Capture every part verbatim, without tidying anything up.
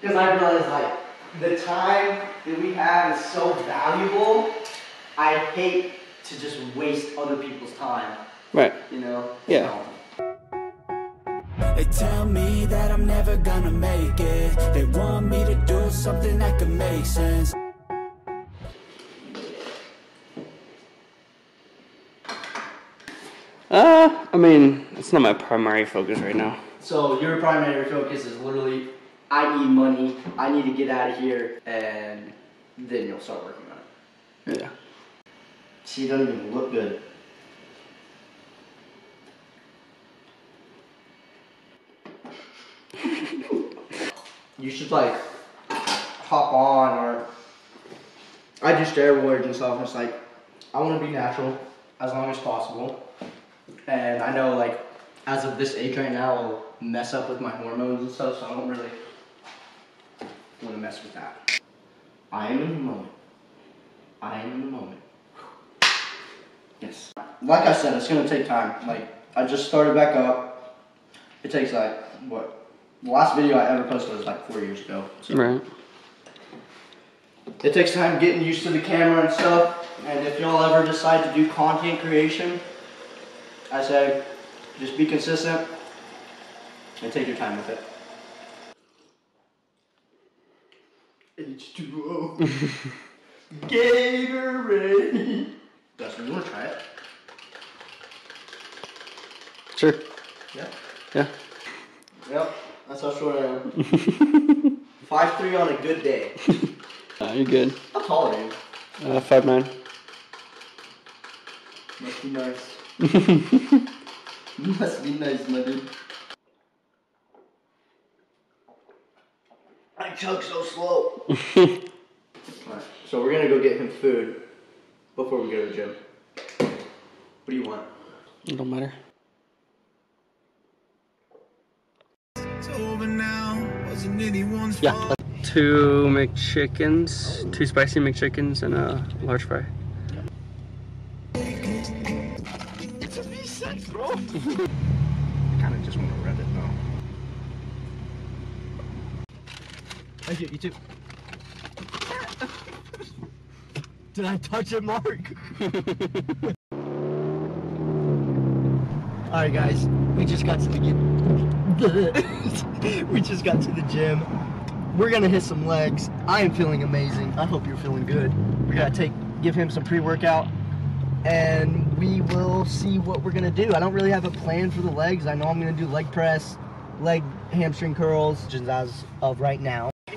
Because I realized, like, the time that we have is so valuable. I hate to just waste other people's time. Right. You know? Yeah. Um, They tell me that I'm never gonna make it. They want me to do something that can make sense. Uh, I mean, it's not my primary focus right now. So your primary focus is literally, I need money, I need to get out of here, and then you'll start working on it. Yeah. See, you don't even look good. You should like hop on, or I do steroids and stuff, and it's like I want to be natural as long as possible, and I know like as of this age right now I'll mess up with my hormones and stuff, so I don't really want to mess with that. I am in the moment. I am in the moment. Yes. Like I said, it's gonna take time. Like I just started back up. It takes like what? The last video I ever posted was like four years ago. So. Right. It takes time getting used to the camera and stuff. And if y'all ever decide to do content creation, I say just be consistent and take your time with it. H two O. Gatorade. Dustin, you want to try it? Sure. Yeah? Yeah. Yep. That's how short I am. five three on a good day. Nah, you're good. How tall are you? Uh, five nine. Must be nice. Must be nice, my dude. I chug so slow. Alright, so we're gonna go get him food before we go to the gym. What do you want? It don't matter. Yeah, two McChickens, two spicy McChickens, and a large fry. It's a V six, bro. I kind of just want to read it though. Thank you, you too. Did I touch it, Mark? Alright, guys, we just got to the gym. We just got to the gym. We're gonna hit some legs. I am feeling amazing. I hope you're feeling good. We're gonna take, give him some pre-workout, and we will see what we're gonna do. I don't really have a plan for the legs. I know I'm gonna do leg press, leg hamstring curls, just as of right now. I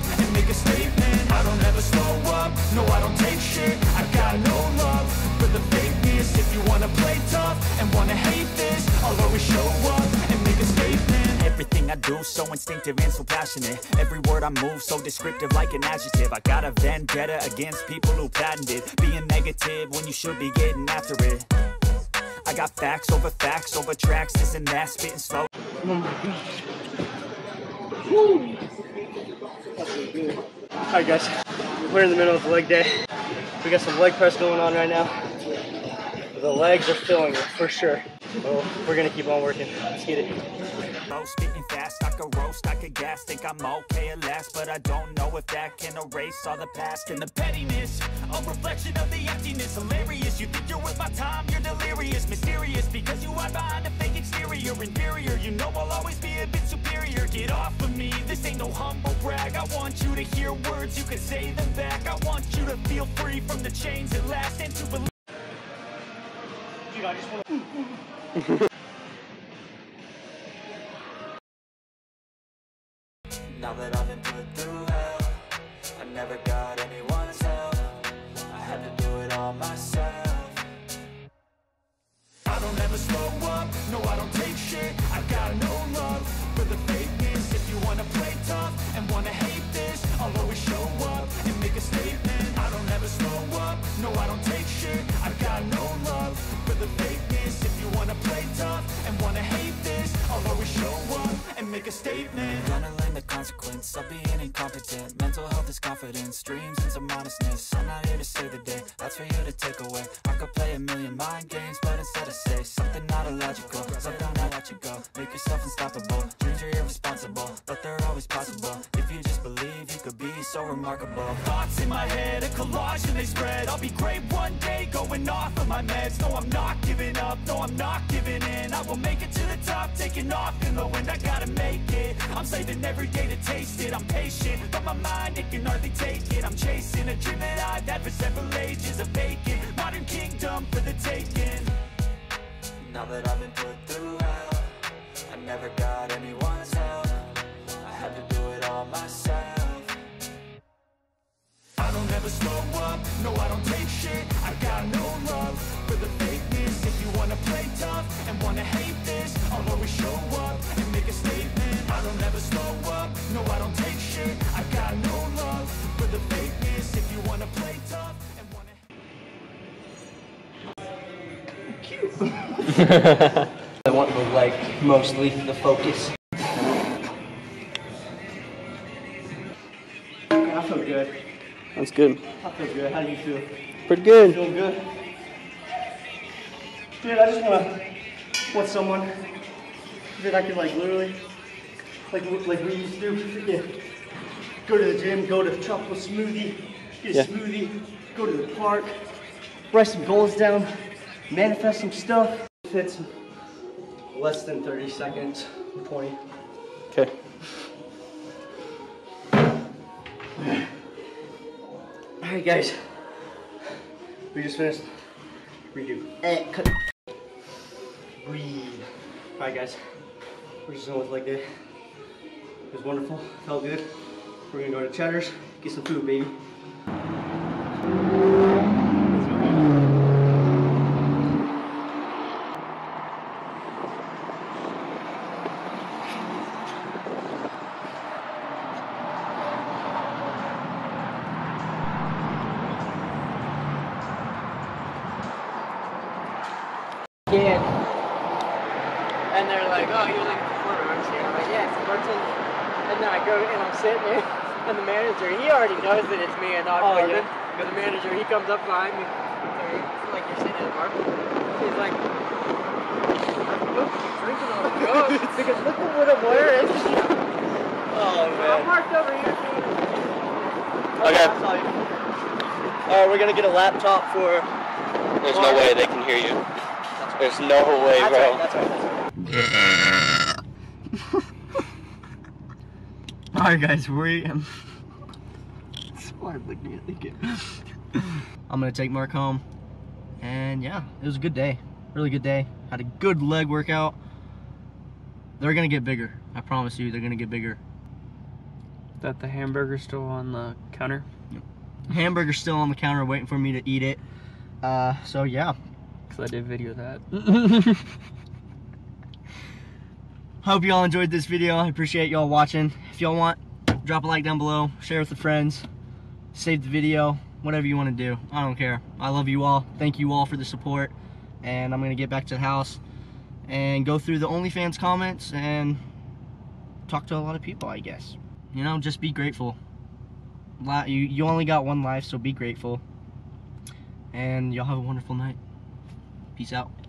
and make a statement. I don't ever slow up, no I don't take shit. I got no love for the fakeness. If you wanna play tough and wanna hate this, I'll always show up and make a statement. Everything I do so instinctive and so passionate. Every word I move so descriptive like an adjective. I got a vendetta against people who patented being negative when you should be getting after it. I got facts over facts over tracks, this and that, spitting slow. Oh my gosh. Alright guys, we're in the middle of leg day. We got some leg press going on right now. The legs are filling it for sure. Well, we're gonna keep on working. Let's get it. Spitting fast, I could roast, I could gas. Think I'm okay at last, but I don't know if that can erase all the past. And the pettiness, a reflection of the emptiness. Hilarious, you think you're worth my time, you're delirious. Mysterious, because you hide behind a fake exterior. Inferior, you know I'll always be a bit superior. Get off of me, this ain't no humble brag. I want you to hear words, you can say them back. I want you to feel free from the chains at last. And to believe. Dude, I just want to now that I've been put through hell, I never got anyone's help. I had to do it all myself. I don't ever slow up, no I don't take shit. I got no love for the fakeness. If you wanna play tough and wanna hate this, I'll always show up and make a statement. I don't ever slow up, no I don't take shit. I got no love for the fakeness. If you wanna play make a statement. I'm gonna learn the consequence of being incompetent. Mental health is confidence, dreams and some honestness. I'm not here to save the day, that's for you to take away. I could play a million mind games, but instead I say something not illogical, something I let you go. Make yourself unstoppable, dreams are irresponsible, but they're always possible. If you just believe, you could be so remarkable. Thoughts in my head, a collage and they spread. I'll be great one day, going off of my meds. No, I'm not giving up, no, I'm not giving in. I will make it to the top, taking off in the wind. I gotta make it, I'm saving every day to taste it. I'm patient, but my mind, it can hardly take it. I'm chasing a dream that I've had for several ages, a vacant modern kingdom for the taking. Now that I've been put through hell, I never got anyone's help, I had to do it all myself. I don't ever slow up, no I don't take shit. I got no love for the fakeness. If you wanna play tough and wanna hate this, I'll always show up and make a statement. I don't ever slow up, no I don't take shit. I got no love for the fakeness. If you wanna play tough and wanna hate this. Cute. I want the leg mostly for the focus. I feel good. That's good. I feel good. How do you feel? Pretty good. Feel good? Dude, I just want to want someone that I could like literally, like like we used to do, freaking go to the gym, go to tropical smoothie, get a yeah. smoothie, go to the park, write some goals down, manifest some stuff. Fits less than thirty seconds, twenty. Okay. Alright guys, we just finished, redo, eh, cut, breathe. Alright guys, we're just going with like that. It was wonderful, felt good. We're gonna go to Cheddar's, get some food, baby. Yeah. And they're like, oh, you're looking for quarterbacks here. I'm like, yeah, it's Burton. And then I go and I'm sitting there, and the manager, he already knows that it's me and not oh, Burton. Yeah. But the manager, he comes up behind me, it's like you're sitting at a bar. He's like, look, drinking all the drugs. Because look at what I'm wearing. Oh, man. I'm parked over here. Oh, okay. Yeah, all right, we're going to get a laptop for... There's no way they can hear you. There's no way, that's bro. Right, that's right, that's right. Alright guys, we am looking at the I'm gonna take Mark home. And yeah, it was a good day. Really good day. Had a good leg workout. They're gonna get bigger. I promise you, they're gonna get bigger. Is that the hamburger's still on the counter? Yep. Hamburger's still on the counter waiting for me to eat it. Uh so yeah. I did video that. Hope y'all enjoyed this video. I appreciate y'all watching. If y'all want, drop a like down below, share with the friends, save the video, whatever you want to do. I don't care. I love you all. Thank you all for the support. And I'm going to get back to the house and go through the OnlyFans comments and talk to a lot of people, I guess. You know, just be grateful. You, you only got one life, so be grateful. And y'all have a wonderful night. Peace out.